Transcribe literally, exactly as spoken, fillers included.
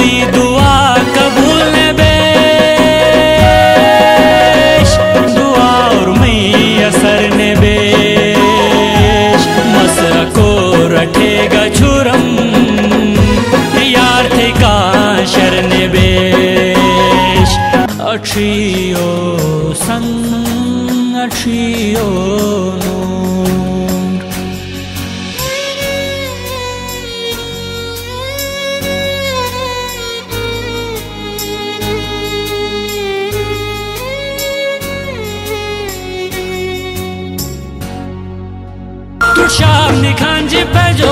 अपनी दुआ कबूल ने बेश, दुआ और मई असर ने बेश, मसरा को रखेगा छुरम यार थे का शर ने बेश। अठियो संग अठियो शाम निखांजी पे जो